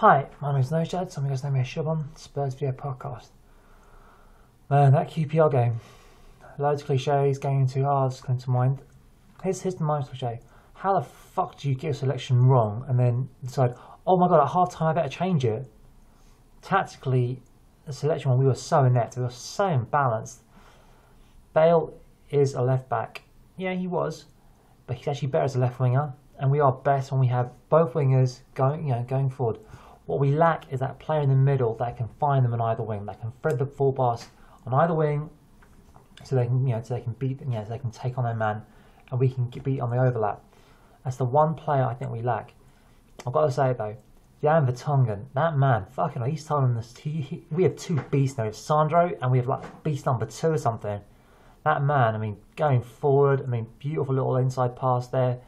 Hi, my name is Noshad, some of you guys know me as Shuban, Spurs Video Podcast. Man, that QPR game. Loads of cliches, going too hard, come to mind. Here's the mind cliche. How the fuck do you get a selection wrong and then decide, oh my god, at half time I better change it? Tactically, the selection one, we were so inept, we were so imbalanced. Bale is a left back. Yeah, he was, but he's actually better as a left winger, and we are best when we have both wingers going, going forward. What we lack is that player in the middle that can find them on either wing, that can thread the full pass on either wing, so they can, so they can beat, so they can take on their man, and we can beat on the overlap. That's the one player I think we lack. I've got to say it though, Jan Vertonghen, that man, fucking, he's telling us we have two beasts now, Sandro, and we have like beast number 2 or something. That man, I mean, going forward, I mean, beautiful little inside pass there.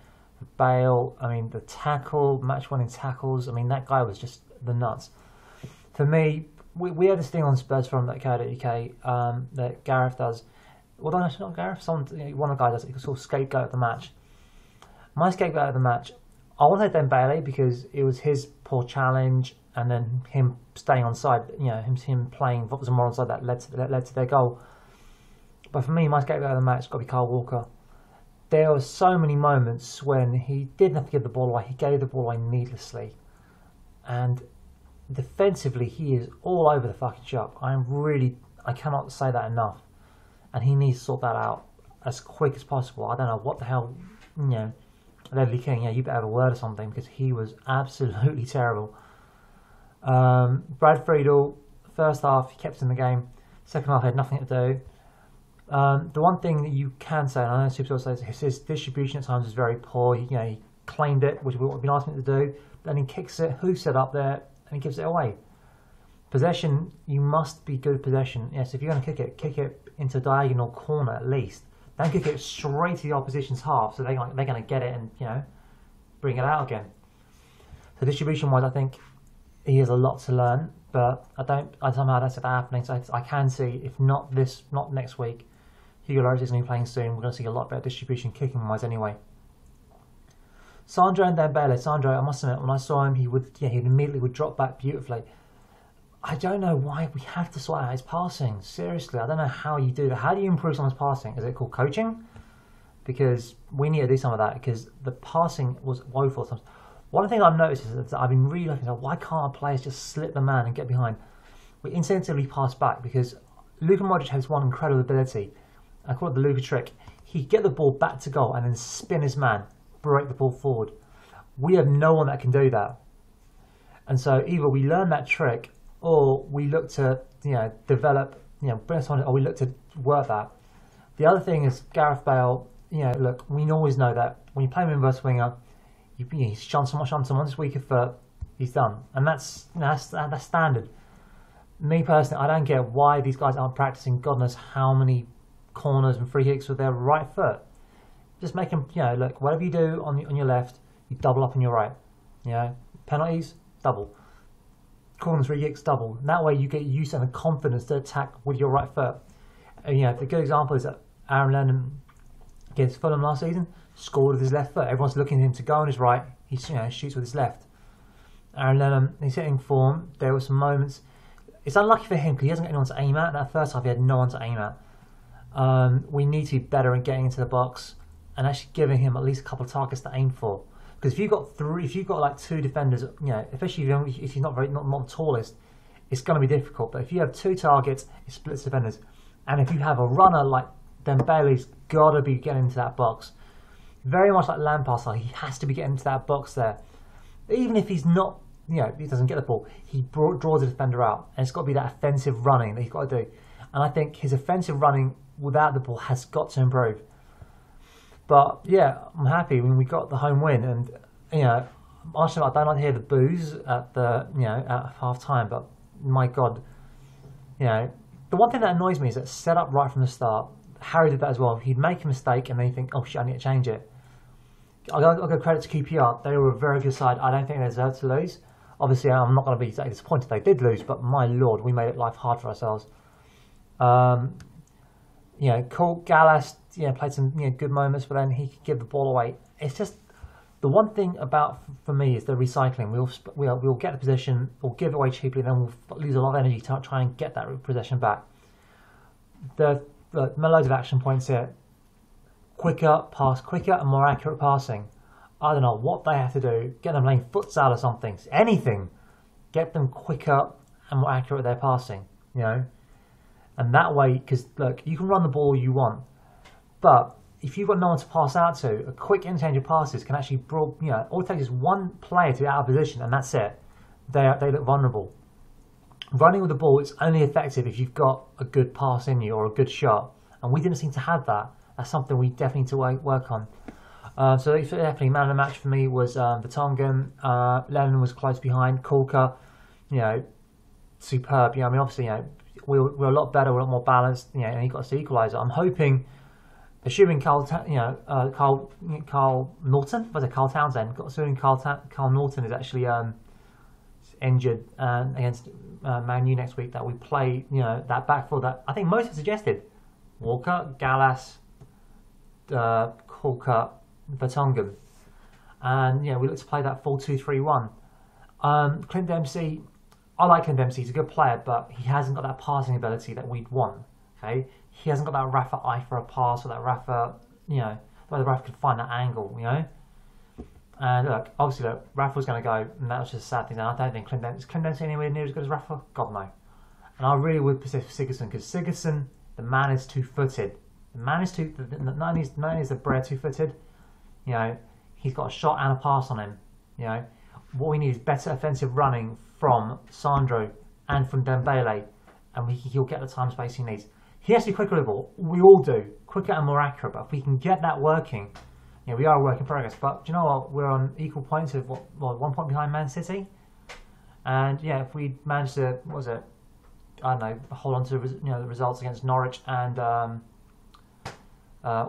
Bale, I mean, the tackle, match-winning tackles. I mean, that guy was just the nuts. For me, we had this thing on Spurs from .co.uk that Gareth does. Well, no, it's not Gareth. One of the guys does it. He sort of scapegoat the match. My scapegoat of the match, I want to say Dembele because it was his poor challenge and then him staying on side. You know, him playing what was more on side that led to their goal. But for me, my scapegoat of the match has got to be Kyle Walker. There were so many moments when he didn't have to give the ball away. He gave the ball away needlessly. And defensively, he is all over the fucking shop. I cannot say that enough. And he needs to sort that out as quick as possible. I don't know what the hell, Ledley King, you better have a word or something because he was absolutely terrible. Brad Friedel, first half, he kept in the game. Second half, he had nothing to do. The one thing that you can say, and I know Super says his distribution at times is very poor. He claimed it, which we've been asking him to do. Then he kicks it, hoofs it up there, and he gives it away. Possession, you must be good at possession. Yes, if you're going to kick it into a diagonal corner at least. Don't kick it straight to the opposition's half, so they're going to get it and bring it out again. So distribution-wise, I think he has a lot to learn, but somehow that's not happening. So I can see if not this, not next week. Hugo Lloris is going to be playing soon. We're going to see a lot better distribution kicking-wise anyway. Sandro and Dembele. Sandro, I must admit, when I saw him, he immediately would drop back beautifully. I don't know why we have to sort out his passing. Seriously, I don't know how you do that. How do you improve someone's passing? Is it called coaching? Because we need to do some of that, because the passing was woeful sometimes. One thing I've noticed is that I've been really looking at why can't our players just slip the man and get behind? We instinctively pass back because Luka Modric has one incredible ability. I call it the Luka trick. He'd get the ball back to goal and then spin his man, break the ball forward. We have no one that can do that. And so either we learn that trick or we look to develop, bring someone, or we look to work that. The other thing is Gareth Bale, look, we always know that when you play him in reverse winger, he's shone so much on someone's weaker foot, he's done. And that's standard. Me personally, I don't get why these guys aren't practicing God knows how many corners and free kicks with their right foot. Just make them, look, whatever you do on your left, you double up on your right. Penalties, double. Corners, free kicks, double. And that way you get used and the confidence to attack with your right foot. And, the good example is that Aaron Lennon against Fulham last season, scored with his left foot. Everyone's looking at him to go on his right. He shoots with his left. Aaron Lennon, he's hitting form. There were some moments. It's unlucky for him because he hasn't got anyone to aim at. That first half, he had no one to aim at. We need to be better in getting into the box and actually giving him at least a couple of targets to aim for. Because if you've got like 2 defenders, especially if you're not the tallest, it's going to be difficult. But if you have 2 targets, it splits defenders. And if you have a runner like Dembele's got to be getting into that box, very much like Lampard, he has to be getting into that box there. Even if he's not, he doesn't get the ball, he draws the defender out, and it's got to be that offensive running that he's got to do. And I think his offensive running without the ball has got to improve. But yeah, I'm happy when we got the home win, and Arsenal, I don't like to hear the boos at the at half time, but my god, the one thing that annoys me is that set up right from the start. Harry did that as well. He'd make a mistake and then he'd think, oh shit, I need to change it. I'll go credit to QPR. They were a very good side. I don't think they deserved to lose. Obviously, I'm not going to be exactly disappointed they did lose, but my lord, we made it life hard for ourselves. Cole Gallas, played some good moments, but then he could give the ball away. It's just The one thing about, for me, is the recycling. We'll get the possession, we'll give it away cheaply, then we'll lose a lot of energy to try and get that possession back. There are loads of action points here. Quicker and more accurate passing. I don't know what they have to do. Get them playing futsal or something. Anything. Get them quicker and more accurate their passing, you know. And that way, because look, you can run the ball you want, but if you've got no one to pass out to, a quick interchange of passes can actually, you know, all it takes is one player to be out of position, and that's it. They look vulnerable. Running with the ball is only effective if you've got a good pass in you or a good shot, and we didn't seem to have that. That's something we definitely need to work on. So definitely man of the match for me was Vertonghen. Lennon was close behind. Walker, you know, superb. You know, I mean, obviously, you know, we're a lot better, we're a lot more balanced. You know, and he got us the equaliser. I'm hoping. Assuming Carl Norton is actually injured against Man U next week, that we play, you know, that back four that I think most have suggested: Walker, Gallas, Walker, Vertonghen, and yeah, we look to play that 4-2-3-1. Clint Dempsey, I like Clint Dempsey; he's a good player, but he hasn't got that passing ability that we'd want. Okay. He hasn't got that Rafa eye for a pass, or that Rafa, you know, where the Rafa could find that angle, you know. And look, obviously, look, Rafa was going to go, and that was just a sad thing. And I don't think Clint Dempsey anywhere near as good as Rafa? God, no. And I really would persist for Sigurdsson, because Sigurdsson, the man is two-footed. The man is the Brad two-footed. You know, he's got a shot and a pass on him. You know, what we need is better offensive running from Sandro and from Dembele, and he'll get the time space he needs. He has to be quicker with the ball. We all do. Quicker and more accurate. But if we can get that working, you know, we are a work in progress. But do you know what? We're on equal points of, what, well, 1 point behind Man City. And yeah, if we manage to, what was it? I don't know, hold on to, you know, the results against Norwich and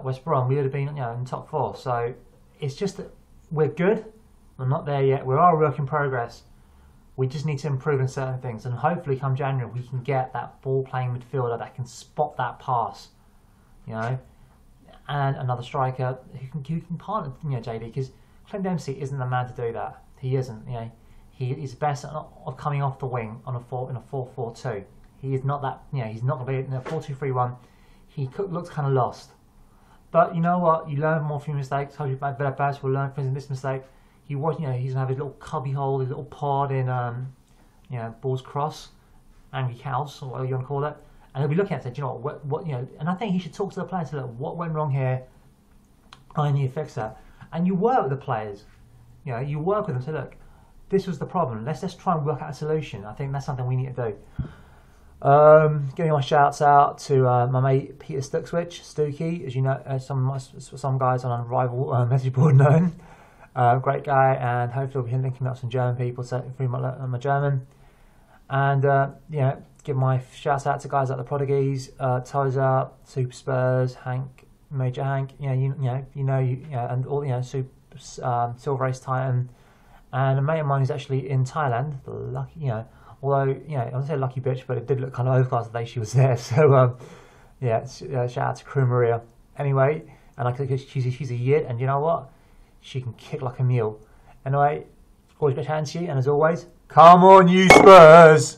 West Brom, we would have been, you know, in the top four. So it's just that we're good. We're not there yet. We are a work in progress. We just need to improve on certain things, and hopefully come January we can get that ball-playing midfielder that can spot that pass, you know, and another striker who can partner, you know, JD, because Clint Dempsey isn't the man to do that. He isn't, you know. He is best at coming off the wing on in a 4-4-2. He is not that, you know, he's not going to be in a 4-2-3-1. He looks kind of lost. But you know what? You learn more from your mistakes. Hopefully, better players will learn from this mistake. He was, you know, he's gonna have his little cubby hole, his little pod in, you know, Balls Cross, Angry House, or whatever you want to call it, and he'll be looking at it, and say, do you know what, you know, and I think he should talk to the players, say, look, what went wrong here? I need to fix that. And you work with the players, you know, you work with them, say, look, this was the problem. Let's just try and work out a solution. I think that's something we need to do. Giving my shouts out to my mate Peter Stookswitch, Stookie, as you know, some guys on a rival message board known. Great guy, and hopefully we'll be linking up some German people, so through my German. And you know, give my shouts out to guys like the Prodigies, Tozer, Super Spurs, Hank, Major Hank, you know, and all, you know, Super Silver Ace Titan, and a mate of mine who's actually in Thailand. Lucky, you know, although, you know, I don't say lucky bitch, but it did look kind of overcast the day she was there. So yeah, shout out to Crew Maria. Anyway, and like she's a yid, and you know what? She can kick like a mule. Anyway, always good chatting to you, and as always, come on you Spurs!